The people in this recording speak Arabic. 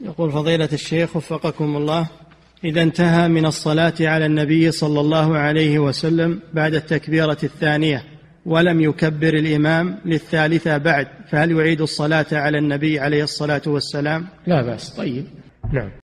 يقول فضيلة الشيخ وفقكم الله: إذا انتهى من الصلاة على النبي صلى الله عليه وسلم بعد التكبيرة الثانية ولم يكبر الإمام للثالثة بعد، فهل يعيد الصلاة على النبي عليه الصلاة والسلام؟ لا بأس. طيب. نعم.